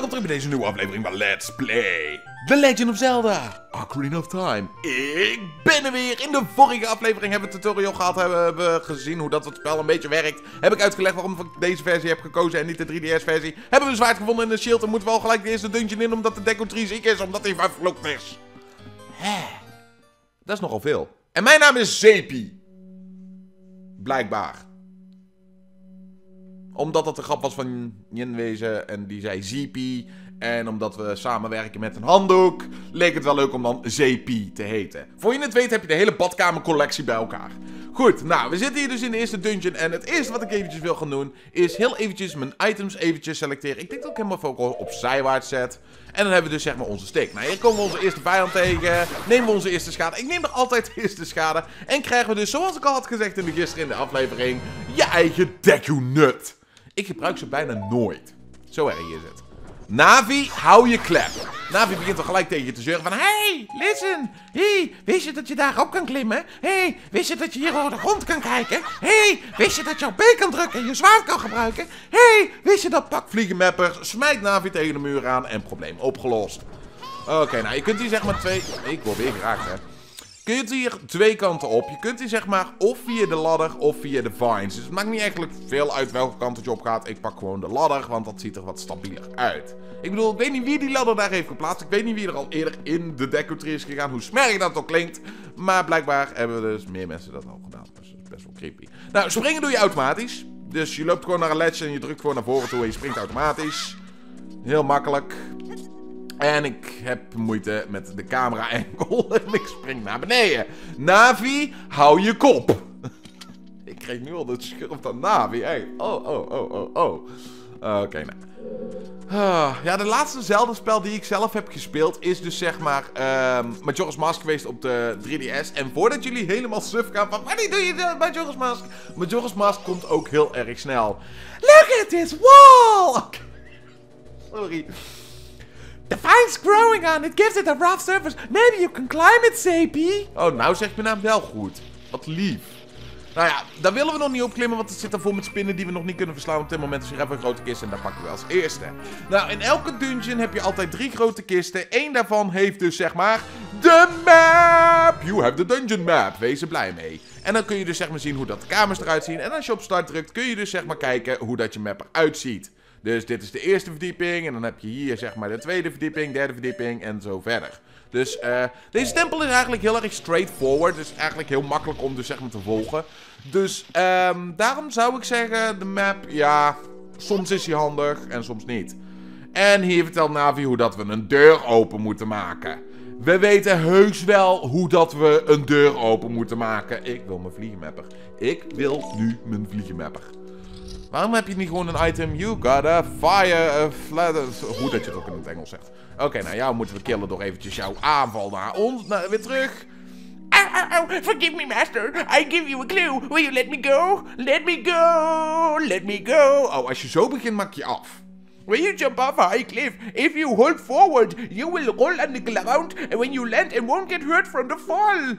welkom terug bij deze nieuwe aflevering van Let's Play The Legend of Zelda Ocarina of Time. Ik ben er weer. In de vorige aflevering hebben we een tutorial gehad. Hebben we gezien hoe dat het spel een beetje werkt. Heb ik uitgelegd waarom ik deze versie heb gekozen en niet de 3DS versie. Hebben we een zwaard gevonden in een shield en moeten we al gelijk de eerste dungeon in omdat de Deku Tree ziek is. Omdat hij vervloekt is. Dat is nogal veel. En mijn naam is Zeepie. Blijkbaar. Omdat dat de grap was van Jinwezen en die zei Zeepie. En omdat we samenwerken met een handdoek, leek het wel leuk om dan Zeepie te heten. Voor je het weet heb je de hele badkamercollectie bij elkaar. Goed, nou, we zitten hier dus in de eerste dungeon. En het eerste wat ik eventjes wil gaan doen, is heel eventjes mijn items eventjes selecteren. Ik denk dat ik hem even op zijwaarts zet. En dan hebben we dus zeg maar onze steek. Nou, hier komen we onze eerste vijand tegen. Nemen we onze eerste schade. Ik neem nog altijd de eerste schade. En krijgen we dus, zoals ik al had gezegd gisteren in de aflevering, je eigen Deku-nut. Ik gebruik ze bijna nooit. Zo erg is het. Navi, hou je klep. Navi begint al gelijk tegen je te zeuren van... Hey, listen. Hey, wist je dat je daarop kan klimmen? Hey, wist je dat je hier over de grond kan kijken? Hey, wist je dat je op B kan drukken en je zwaard kan gebruiken? Hey, wist je dat? Pak vliegenmappers, smijt Navi tegen de muur aan en probleem opgelost. Oké, nou je kunt hier zeg maar twee... Ik word weer geraakt, hè. Je kunt hier twee kanten op. Je kunt hier zeg maar of via de ladder of via de vines. Dus het maakt niet eigenlijk veel uit welke kant het je op gaat. Ik pak gewoon de ladder, want dat ziet er wat stabieler uit. Ik bedoel, ik weet niet wie die ladder daar heeft geplaatst. Ik weet niet wie er al eerder in de Deku Tree is gegaan. Hoe smerig dat ook klinkt. Maar blijkbaar hebben we dus meer mensen dat al gedaan. Dus dat is best wel creepy. Nou, springen doe je automatisch. Dus je loopt gewoon naar een ledge en je drukt gewoon naar voren toe en je springt automatisch. Heel makkelijk. En ik heb moeite met de camera enkel en ik spring naar beneden. Navi, hou je kop. Ik kreeg nu al dat schurft aan Navi. Hey. Oh. Oké, nou. Ja, de laatste Zelda-spel die ik zelf heb gespeeld is dus zeg maar Majora's Mask geweest op de 3DS. En voordat jullie helemaal suf gaan van, wanneer doe je de Majora's Mask? Majora's Mask komt ook heel erg snel. Look at this wall! Okay. Sorry. The vine's growing on, it gives it a rough surface. Maybe you can climb it, Zeepie. Oh, nou zegt mijn naam wel goed. Wat lief. Nou ja, daar willen we nog niet op klimmen, want het zit er vol met spinnen die we nog niet kunnen verslaan. Op dit moment is hier even een grote kist en daar pakken we als eerste. Nou, in elke dungeon heb je altijd drie grote kisten. Eén daarvan heeft dus zeg maar de map. You have the dungeon map. Wees er blij mee. En dan kun je dus zeg maar zien hoe dat de kamers eruit zien. En als je op start drukt, kun je dus zeg maar kijken hoe dat je map eruit ziet. Dus dit is de eerste verdieping en dan heb je hier zeg maar de tweede verdieping, derde verdieping en zo verder. Dus deze tempel is eigenlijk heel erg straightforward, dus eigenlijk heel makkelijk om dus zeg maar te volgen. Dus daarom zou ik zeggen, de map, ja, soms is hij handig en soms niet. En hier vertelt Navi hoe dat we een deur open moeten maken. We weten heus wel hoe dat we een deur open moeten maken. Ik wil mijn vliegenmapper. Ik wil nu mijn vliegenmapper. Waarom heb je niet gewoon een item? You got a fire, a flat... Hoe dat je het ook in het Engels zegt. Oké, nou jou moeten we killen door eventjes jouw aanval naar ons. Nou, weer terug. Forgive me, master. I give you a clue. Will you let me go? Let me go. Let me go. Oh, als je zo begint, maak je af. When you jump off a high cliff, if you hold forward, you will roll on the ground. And when you land, it won't get hurt from the fall.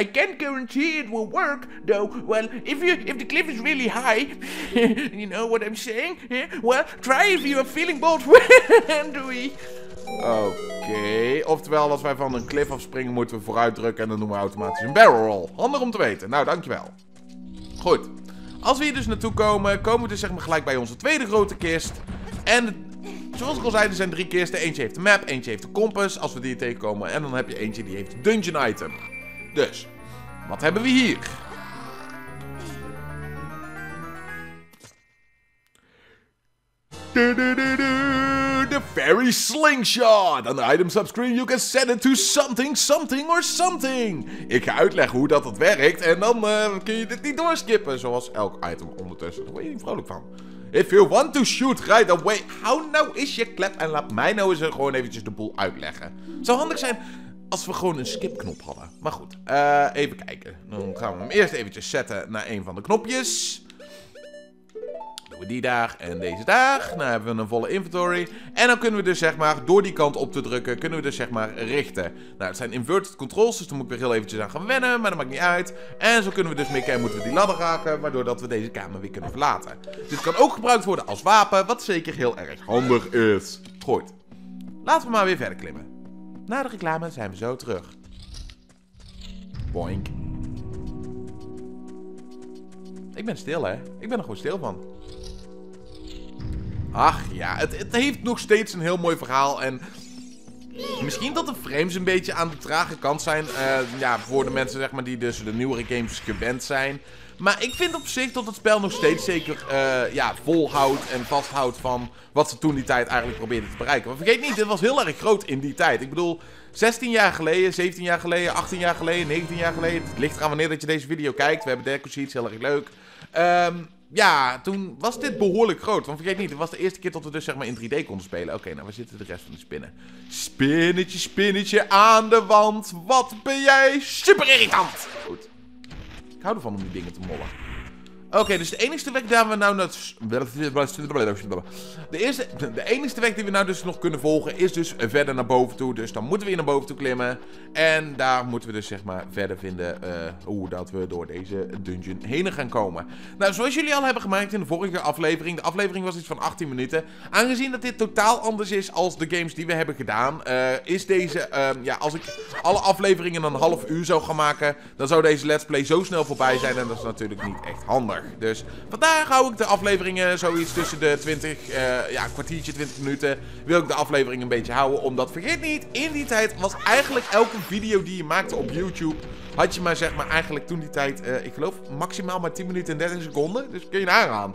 I can't guarantee it will work, though. Well, if the cliff is really high, you know what I'm saying? Well, try if you are feeling bold. Doei. Oké, oftewel als wij van een cliff afspringen moeten we vooruit drukken en dan doen we automatisch een barrel roll. Handig om te weten. Nou, dankjewel. Goed. Als we hier dus naartoe komen, komen we dus zeg maar gelijk bij onze tweede grote kist. En zoals ik al zei, er zijn drie kisten. Eentje heeft de map, eentje heeft de kompas. Als we die tegenkomen en dan heb je eentje die heeft de dungeon item. Dus, wat hebben we hier? The Fairy Slingshot! On the item subscreen you can set it to something, something or something! Ik ga uitleggen hoe dat werkt en dan kun je dit niet doorskippen, zoals elk item ondertussen. Daar word je niet vrolijk van. If you want to shoot right away... Hou nou eens je klep en laat mij nou eens gewoon eventjes de boel uitleggen. Het zou handig zijn... Als we gewoon een skipknop hadden. Maar goed, even kijken. Dan gaan we hem eerst eventjes zetten naar een van de knopjes. Doen we die daar en deze daar. Nou hebben we een volle inventory. En dan kunnen we dus zeg maar door die kant op te drukken, kunnen we dus zeg maar richten. Nou, het zijn inverted controls, dus daar moet ik weer heel eventjes aan gaan wennen. Maar dat maakt niet uit. En zo kunnen we dus mikken en moeten we die ladder raken, waardoor dat we deze kamer weer kunnen verlaten. Dit kan ook gebruikt worden als wapen, wat zeker heel erg handig is. verstrooid. Laten we maar weer verder klimmen. Na de reclame zijn we zo terug. Boink. Ik ben stil, hè. Ik ben er gewoon stil van. Ach ja, het heeft nog steeds een heel mooi verhaal. En misschien dat de frames een beetje aan de trage kant zijn. Ja, voor de mensen zeg maar, die dus de nieuwere games gewend zijn. Maar ik vind op zich dat het spel nog steeds zeker ja, volhoudt en vasthoudt van wat ze toen die tijd eigenlijk probeerden te bereiken. Maar vergeet niet, dit was heel erg groot in die tijd. Ik bedoel, 16 jaar geleden, 17 jaar geleden, 18 jaar geleden, 19 jaar geleden. Het ligt eraan wanneer dat je deze video kijkt. We hebben Deku Sheets, heel erg leuk. Ja, toen was dit behoorlijk groot. Want vergeet niet, het was de eerste keer dat we dus zeg maar in 3D konden spelen. Oké, nou, waar zitten de rest van de spinnen? Spinnetje, spinnetje aan de wand. Wat ben jij super irritant. Goed. Ik hou ervan om die dingen te mollen. Oké, dus de enige weg daar we nou... De enige weg die we nou dus nog kunnen volgen is dus verder naar boven toe. Dus dan moeten we weer naar boven toe klimmen. En daar moeten we dus zeg maar verder vinden hoe dat we door deze dungeon heen gaan komen. Nou, zoals jullie al hebben gemerkt in de vorige aflevering. De aflevering was iets van 18 minuten. Aangezien dat dit totaal anders is als de games die we hebben gedaan. Is deze... ja, als ik alle afleveringen een half uur zou gaan maken, dan zou deze let's play zo snel voorbij zijn. En dat is natuurlijk niet echt handig. Dus vandaar hou ik de afleveringen zoiets tussen de 20, ja, kwartiertje, 20 minuten. Wil ik de aflevering een beetje houden, omdat vergeet niet, in die tijd was eigenlijk elke video die je maakte op YouTube, had je maar zeg maar eigenlijk toen die tijd, ik geloof maximaal maar 10 minuten en 30 seconden. Dus kun je nagaan.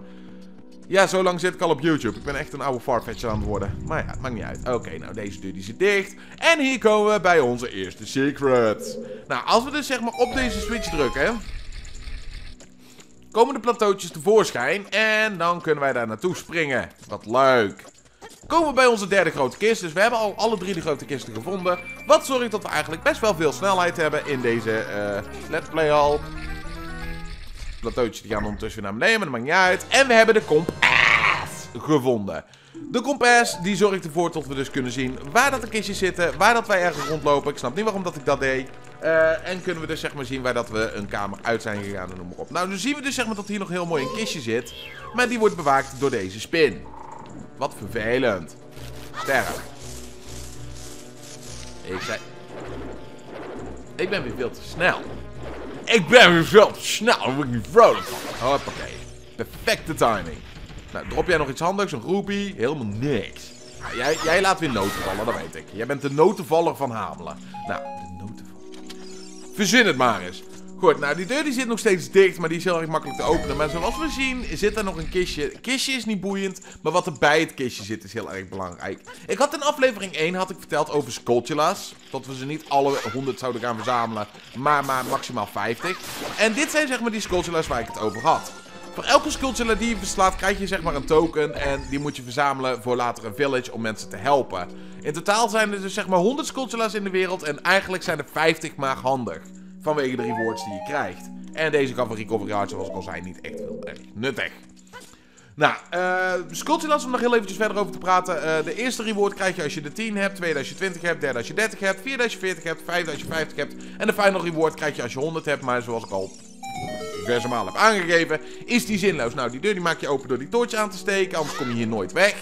Ja, zo lang zit ik al op YouTube. Ik ben echt een oude farfetcher aan het worden. Maar ja, het maakt niet uit. Oké, nou deze deur die zit dicht. En hier komen we bij onze eerste secret. Nou, als we dus zeg maar op deze switch drukken, komen de plateautjes tevoorschijn en dan kunnen wij daar naartoe springen. Wat leuk. Komen we bij onze derde grote kist. Dus we hebben al alle drie de grote kisten gevonden. Wat zorgt dat we eigenlijk best wel veel snelheid hebben in deze let's play al. Plateautjes die gaan ondertussen naar beneden, maar dat maakt niet uit. En we hebben de kompas gevonden. De kompas die zorgt ervoor dat we dus kunnen zien waar dat de kistjes zitten, waar dat wij ergens rondlopen. Ik snap niet waarom dat ik dat deed. En kunnen we dus zeg maar zien waar dat we een kamer uit zijn gegaan en noem maar op. Nou, nu zien we dus zeg maar dat hier nog heel mooi een kistje zit. Maar die wordt bewaakt door deze spin. Wat vervelend. Sterk. Ik ben weer veel te snel. Daar word ik niet vrolijk van. Hoppakee. Perfecte timing. Nou, drop jij nog iets handigs? Een roepie? Helemaal niks. Nou, jij laat weer noten vallen, dat weet ik. Jij bent de notenvaller van Hamelen. Nou, de noten. Verzin het maar eens. Goed, nou die deur die zit nog steeds dicht, maar die is heel erg makkelijk te openen. Maar zoals we zien zit er nog een kistje. Kistje is niet boeiend, maar wat er bij het kistje zit is heel erg belangrijk. Ik had in aflevering 1 had ik verteld over Skulltulas. Dat we ze niet alle 100 zouden gaan verzamelen, maar maximaal 50. En dit zijn zeg maar die Skulltulas waar ik het over had. Voor elke Skulltula die je verslaat krijg je zeg maar een token en die moet je verzamelen voor later een village om mensen te helpen. In totaal zijn er dus zeg maar 100 Skulltulas in de wereld en eigenlijk zijn er 50 maar handig. Vanwege de rewards die je krijgt. En deze kan van Recovery Hearts, zoals ik al zei, niet echt heel erg nuttig. Nou, Skulltulas om nog heel eventjes verder over te praten. De eerste reward krijg je als je de 10 hebt, tweede als je 20 hebt, derde als je 30 hebt, vierde als je 40 hebt, vijfde als je 50 hebt. En de final reward krijg je als je 100 hebt, maar zoals ik al diverse maal heb aangegeven, is die zinloos. Nou, die deur die maak je open door die toortje aan te steken, anders kom je hier nooit weg.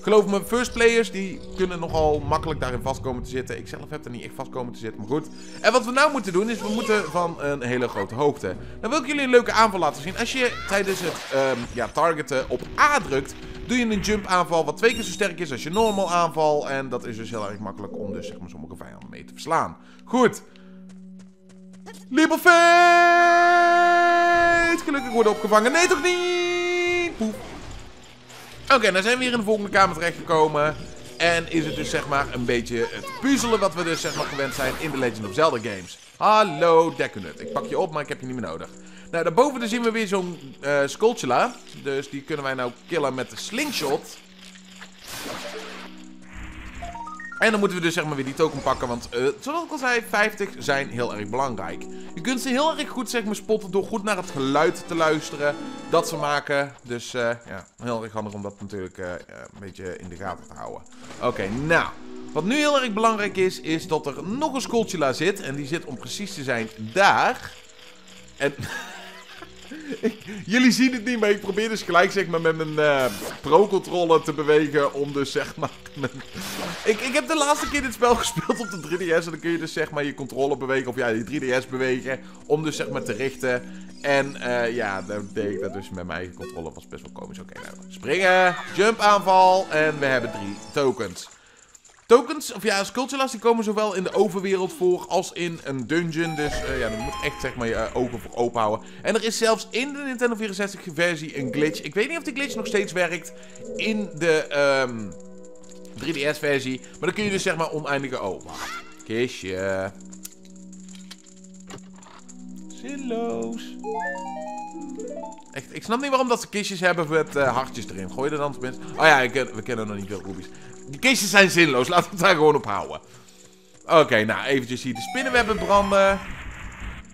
Geloof me, first players die kunnen nogal makkelijk daarin vast komen te zitten. Ik zelf heb daar niet echt vast komen te zitten, maar goed. En wat we nou moeten doen is, we moeten van een hele grote hoogte. Dan wil ik jullie een leuke aanval laten zien. Als je tijdens het ja, targeten op A drukt, doe je een jump aanval wat 2 keer zo sterk is als je normal aanval. En dat is dus heel erg makkelijk om dus, zeg maar, sommige vijanden mee te verslaan. Goed. Lieberfeit! Gelukkig worden opgevangen. Nee, toch niet? Poep. Oké, nou zijn we hier in de volgende kamer terechtgekomen. En is het dus zeg maar een beetje het puzzelen wat we dus zeg maar gewend zijn in de Legend of Zelda games. Hallo Dekunut. Ik pak je op, maar ik heb je niet meer nodig. Nou, daarboven dus zien we weer zo'n Skulltula. Dus die kunnen wij nou killen met de slingshot. En dan moeten we dus zeg maar weer die token pakken, want zoals ik al zei, 50 zijn heel erg belangrijk. Je kunt ze heel erg goed zeg maar spotten door goed naar het geluid te luisteren dat ze maken. Dus ja, heel erg handig om dat natuurlijk een beetje in de gaten te houden. Oké, nou, wat nu heel erg belangrijk is, is dat er nog een Skulltula zit. En die zit om precies te zijn daar. En Jullie zien het niet, maar ik probeer dus gelijk zeg maar met mijn pro-controller te bewegen om dus zeg maar... ik heb de laatste keer dit spel gespeeld op de 3DS en dan kun je dus zeg maar je controller bewegen, of ja, je 3DS bewegen, om dus zeg maar te richten. En ja, dat deed ik dat dus met mijn eigen controller, was best wel komisch. Oké, nou, springen, jump aanval en we hebben 3 tokens. Tokens, of ja, Skulltulas, die komen zowel in de overwereld voor als in een dungeon. Dus ja, dan moet echt zeg maar je ogen voor open houden. En er is zelfs in de Nintendo 64 versie een glitch. Ik weet niet of die glitch nog steeds werkt in de 3DS versie. Maar dan kun je dus zeg maar oneindige ogen. Kistje. Zinloos. Echt, ik snap niet waarom dat ze kistjes hebben met hartjes erin. Gooi er dan tenminste. Oh ja, we kennen nog niet veel rubies. Die kistjes zijn zinloos. Laten we het daar gewoon op houden. Oké, nou eventjes hier de spinnenwebben branden.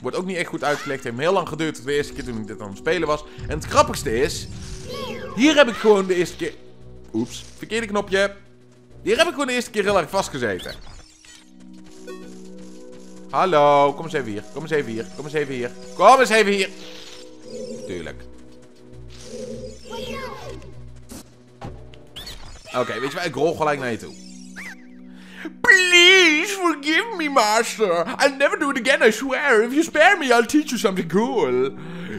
Wordt ook niet echt goed uitgelegd. Heeft me heel lang geduurd tot de eerste keer toen ik dit aan het spelen was. En het grappigste is... Hier heb ik gewoon de eerste keer... Oeps, verkeerde knopje. Hier heb ik gewoon de eerste keer heel erg vastgezeten. Hallo, kom eens even hier. Kom eens even hier. Kom eens even hier. Kom eens even hier. Tuurlijk. Oké, weet je wat? Ik rol gelijk naar je toe. Please forgive me, master. I'll never do it again, I swear. If you spare me, I'll teach you something cool.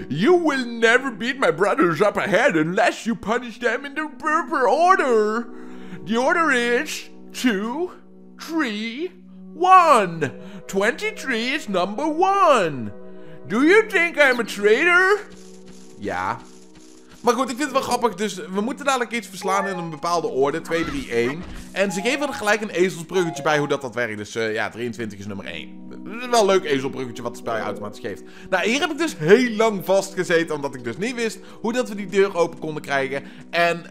You will never beat my brothers up ahead unless you punish them in the proper order. The order is 2, 3, 1. 23 is number 1. Do you think I'm a traitor? Ja. Maar goed, ik vind het wel grappig, dus we moeten dadelijk iets verslaan in een bepaalde orde, 2, 3, 1. En ze geven er gelijk een ezelsbruggetje bij hoe dat werkt, dus ja, 23 is nummer 1. Wel een leuk ezelsbruggetje wat het spel je automatisch geeft. Nou, hier heb ik dus heel lang vastgezeten, omdat ik dus niet wist hoe dat we die deur open konden krijgen. En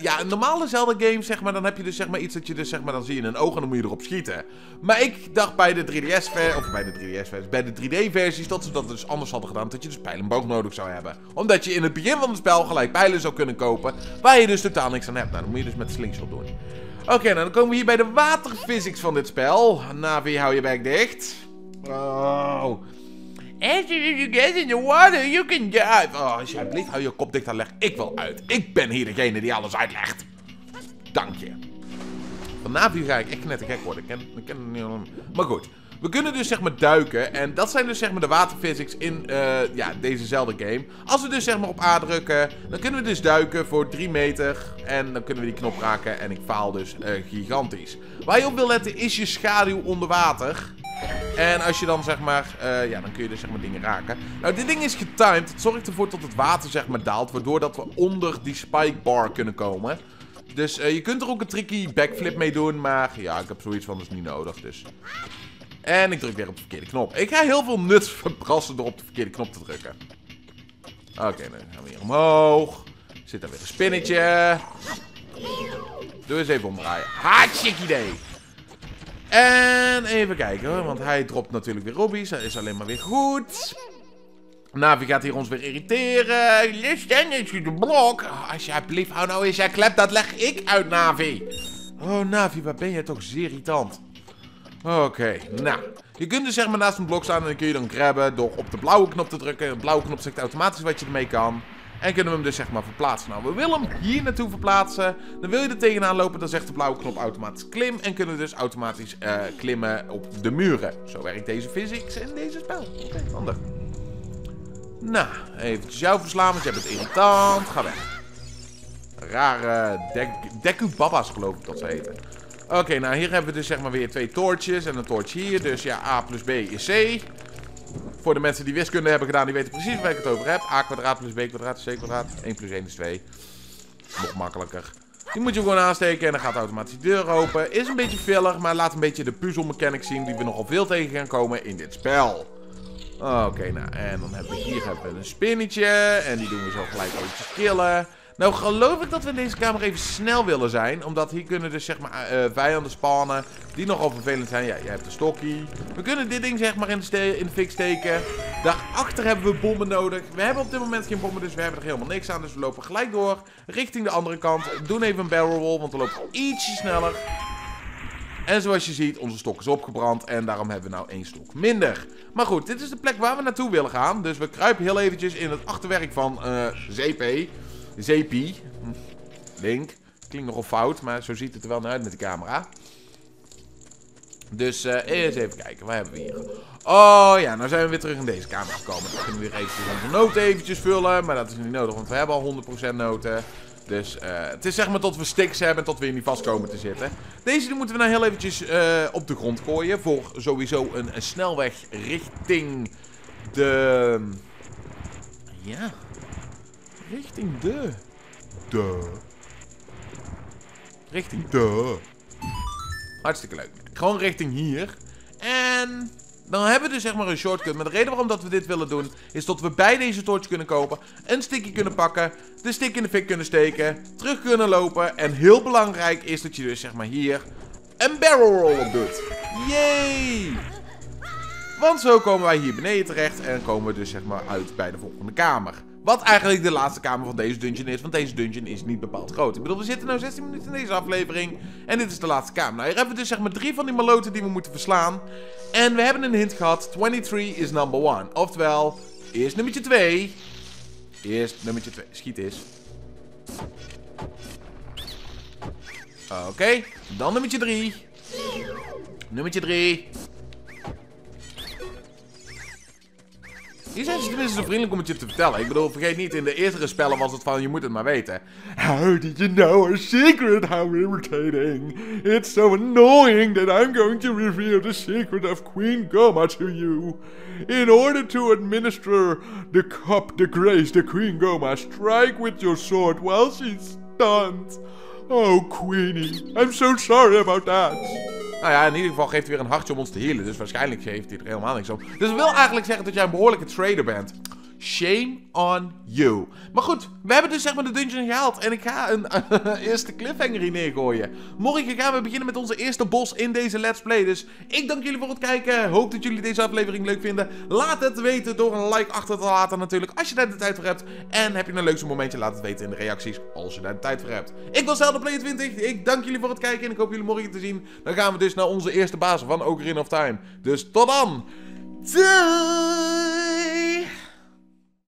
ja, een normale Zelda game, zeg maar, dan heb je dus zeg maar iets dat je dus zeg maar, dan zie je een oog en dan moet je erop schieten. Maar ik dacht bij de 3DS versie, of bij de 3DS versie, bij de 3D versies, dat ze dat dus anders hadden gedaan, dat je dus pijlenboog nodig zou hebben. Omdat je in het begin van het spel gelijk pijlen zou kunnen kopen, waar je dus totaal niks aan hebt. Nou, dan moet je dus met slingshot doen. Oké, nou, dan komen we hier bij de waterphysics van dit spel. Navi, hou je bek dicht. Oh. As you get in the water, you can dive. Oh, alsjeblieft, hou je kop dicht en leg ik wel uit. Ik ben hier degene die alles uitlegt. Dank je. Van Navi ga ik echt knettergek worden. Maar goed. We kunnen dus zeg maar duiken en dat zijn dus zeg maar de waterphysics in ja, dezezelfde game. Als we dus zeg maar op A drukken, dan kunnen we dus duiken voor 3 meter en dan kunnen we die knop raken en ik faal dus gigantisch. Waar je op wil letten is je schaduw onder water. En als je dan zeg maar, ja dan kun je dus zeg maar dingen raken. Nou dit ding is getimed, het zorgt ervoor dat het water zeg maar daalt, waardoor dat we onder die spike bar kunnen komen. Dus je kunt er ook een tricky backflip mee doen, maar ja ik heb zoiets van dus niet nodig dus. En ik druk weer op de verkeerde knop. Ik ga heel veel nuts verbrassen door op de verkeerde knop te drukken. Oké, dan gaan we hier omhoog. Zit daar weer een spinnetje. Doe eens even omdraaien. Hartstikke idee. En even kijken hoor, want hij dropt natuurlijk weer rubies. Dat is alleen maar weer goed. Navi gaat hier ons weer irriteren. Listen, is de blok. Alsjeblieft, hou nou eens je klep. Dat leg ik uit, Navi. Oh, Navi, waar ben je toch zeer irritant. Oké, nou. Je kunt dus zeg maar naast een blok staan en dan kun je dan grabben door op de blauwe knop te drukken. De blauwe knop zegt automatisch wat je ermee kan. En kunnen we hem dus zeg maar verplaatsen. Nou, we willen hem hier naartoe verplaatsen. Dan wil je er tegenaan lopen, dan zegt de blauwe knop automatisch klim. En kunnen we dus automatisch klimmen op de muren. Zo werkt deze physics in deze spel. Oké, handig. Nou, eventjes jou verslaan, want je bent irritant. Ga weg. Rare Deku Babas geloof ik dat ze heten. Oké, nou hier hebben we dus zeg maar weer 2 toortjes en een toortje hier. Dus ja, A plus B is C. Voor de mensen die wiskunde hebben gedaan, die weten precies waar ik het over heb. A kwadraat plus B kwadraat is C kwadraat. 1 plus 1 is 2. Nog makkelijker. Die moet je gewoon aansteken en dan gaat automatisch de deur open. Is een beetje filler, maar laat een beetje de puzzelmechanic zien die we nogal veel tegen gaan komen in dit spel. Oké, nou en dan hebben we hier een spinnetje. En die doen we zo gelijk eventjes killen. Nou geloof ik dat we in deze kamer even snel willen zijn. Omdat hier kunnen dus zeg maar vijanden spawnen. Die nogal vervelend zijn. Ja, jij hebt een stokkie. We kunnen dit ding zeg maar in de fik steken. Daarachter hebben we bommen nodig. We hebben op dit moment geen bommen, dus we hebben er helemaal niks aan. Dus we lopen gelijk door richting de andere kant. Doen even een barrel roll, want we lopen ietsje sneller. En zoals je ziet, onze stok is opgebrand en daarom hebben we nou één stok minder. Maar goed, dit is de plek waar we naartoe willen gaan. Dus we kruipen heel eventjes in het achterwerk van Zeepie. Link. Klinkt nogal fout, maar zo ziet het er wel naar uit met de camera. Dus eens even kijken, wat hebben we hier? Oh ja, nou zijn we weer terug in deze kamer gekomen. Dan kunnen we weer even onze noten eventjes vullen. Maar dat is niet nodig, want we hebben al 100% noten. Dus het is zeg maar tot we sticks hebben en tot we in die vast komen te zitten. Deze moeten we nou heel eventjes op de grond gooien. Voor sowieso een snelweg richting de... Ja. Richting de... Richting de... Hartstikke leuk. Gewoon richting hier. En... Dan hebben we dus zeg maar een shortcut. Maar de reden waarom dat we dit willen doen, is dat we bij deze torch kunnen kopen, een stickje kunnen pakken, de stick in de fik kunnen steken, terug kunnen lopen. En heel belangrijk is dat je dus zeg maar hier een barrel roll op doet. Yay! Want zo komen wij hier beneden terecht en komen we dus zeg maar uit bij de volgende kamer. Wat eigenlijk de laatste kamer van deze dungeon is, want deze dungeon is niet bepaald groot. Ik bedoel, we zitten nu 16 minuten in deze aflevering en dit is de laatste kamer. Nou, hier hebben we dus zeg maar 3 van die maloten die we moeten verslaan. En we hebben een hint gehad, 23 is number 1. Oftewel, eerst nummertje 2. Eerst nummertje 2. Schiet eens. Oké, dan nummertje 3. Nummertje 3. Hier zijn ze tenminste zo vriendelijk om het je te vertellen. Ik bedoel, vergeet niet, in de eerdere spellen was het van, je moet het maar weten. How did you know our secret? How irritating. It's so annoying that I'm going to reveal the secret of Queen Gohma to you. In order to administer the cup, the grace, the Queen Gohma, strike with your sword while she's stunned. Oh, Queenie, I'm so sorry about that. Nou ja, in ieder geval geeft hij weer een hartje om ons te healen. Dus waarschijnlijk geeft hij er helemaal niks om. Dus dat wil eigenlijk zeggen dat jij een behoorlijke trader bent. Shame on you. Maar goed, we hebben dus zeg maar de dungeon gehaald. En ik ga een eerste cliffhanger hier neergooien. Morgen gaan we beginnen met onze eerste boss in deze Let's Play. Dus ik dank jullie voor het kijken. Hoop dat jullie deze aflevering leuk vinden. Laat het weten door een like achter te laten natuurlijk. Als je daar de tijd voor hebt. En heb je een leukste momentje, laat het weten in de reacties. Als je daar de tijd voor hebt. Ik was ZeldaPlayer20. Ik dank jullie voor het kijken. En ik hoop jullie morgen te zien. Dan gaan we dus naar onze eerste baas van Ocarina of Time. Dus tot dan. Doei.